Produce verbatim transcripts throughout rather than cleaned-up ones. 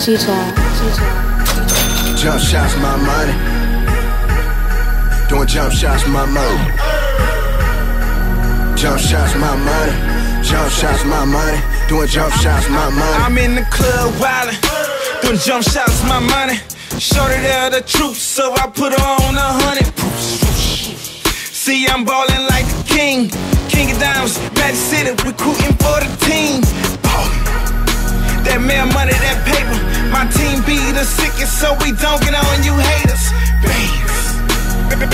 G-J. Jump shots, my money. Doing jump shots, my money. Jump shots, my money. Jump shots, my money. Doing jump shots, my money. I'm in the club wildin', doing jump shots, my money. Shorted out the truth, so I put her on a hundred. See, I'm ballin' like the king. King of diamonds, Magic City, recruiting for the team. That man money, that paper. My team be the sickest, so we don't get on you haters. Bands,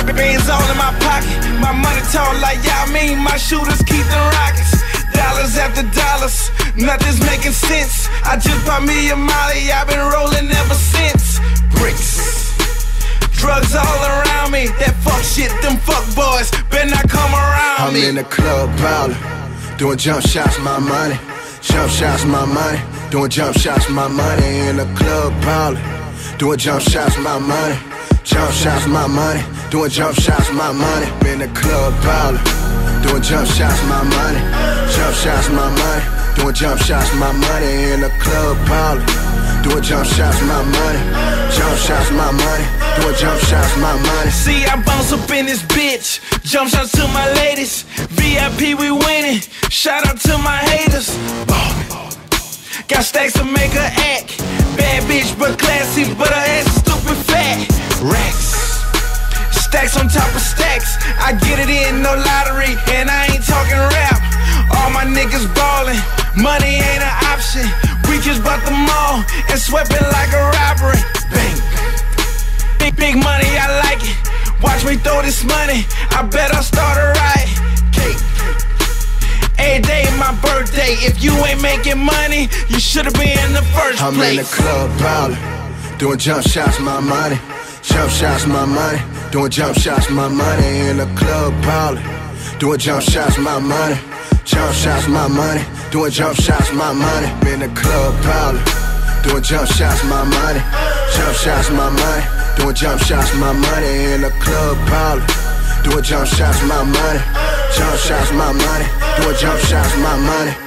bands all in my pocket. My money tall like y'all mean. My shooters keep the rockets. Dollars after dollars, nothing's making sense. I just bought me a Molly, I've been rolling ever since. Bricks, drugs all around me. That fuck shit, them fuck boys better not come around me. I'm in the club ballin', doing jump shots, my money. Jump shots, my money. Doing jump shots, my money. In the club, ballin'. Doing jump shots, my money. Jump shots, my money. Doing jump shots, my money. In the club, ballin'. Doing jump shots, my money. Jump shots, my money. Doing jump shots, my money. In the club, ballin'. Doing jump shots, my money. Jump shots, my money. Doing jump shots, my money. See, I bounce up in this bitch. Jump shots to my ladies. V I P, we winning. Shout out to my haters. Got stacks to make her act. Bad bitch but classy, but her ass is stupid fat. Racks, stacks on top of stacks. I get it in, no lottery, and I ain't talking rap. All my niggas ballin', money ain't an option. We just bought the mall and swept it like a robbery. Bang, big, big money, I like it. Watch me throw this money, I bet I'll start a riot. Cake. Every day is my birthday. If you ain't making money, you should've been in the first place. I'm in the club ballin', doing jump shots, my money. Jump shots, my money. Doing jump shots, my money. In the club ballin', doing jump shots, my money. Jump shots, my money. Doing jump shots, my money. In the club ballin', doing jump shots, my money. Jump shots, my money. Doing jump shots, my money. In the club ballin', doing jump shots, my money. Jump shots, my money. Doing jump shots, my money.